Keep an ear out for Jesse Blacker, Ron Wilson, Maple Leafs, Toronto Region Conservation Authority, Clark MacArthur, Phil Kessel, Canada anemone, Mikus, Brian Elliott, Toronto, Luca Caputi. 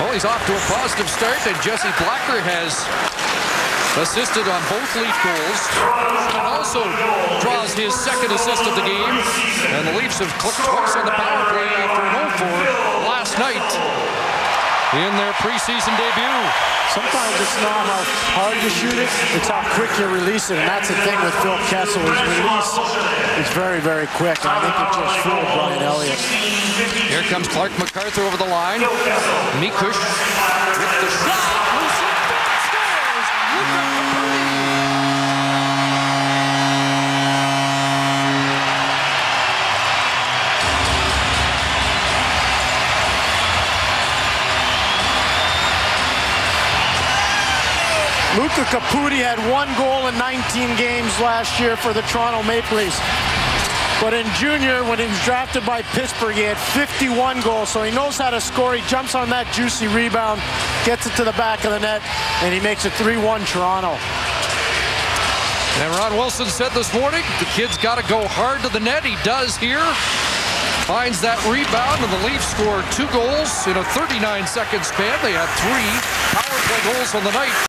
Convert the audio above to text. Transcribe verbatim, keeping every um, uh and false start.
Well, he's off to a positive start, and Jesse Blacker has assisted on both Leaf goals, and also draws his second assist of the game. And the Leafs have clicked twice on the power play after an oh for last night in their preseason debut. Sometimes it's not how hard you shoot it, it's how quick you release it. And that's the thing with Phil Kessel, his release is very, very quick. And I think it just fooled Brian Elliott. Here comes Clark MacArthur over the line. Mikush with the shot. Luca Caputi had one goal in nineteen games last year for the Toronto Maple Leafs. But in junior, when he was drafted by Pittsburgh, he had fifty-one goals. So he knows how to score. He jumps on that juicy rebound, gets it to the back of the net, and he makes it three one Toronto. And Ron Wilson said this morning, the kid's got to go hard to the net. He does here. Finds that rebound, and the Leafs score two goals in a thirty-nine second span. They had three power play goals on the night.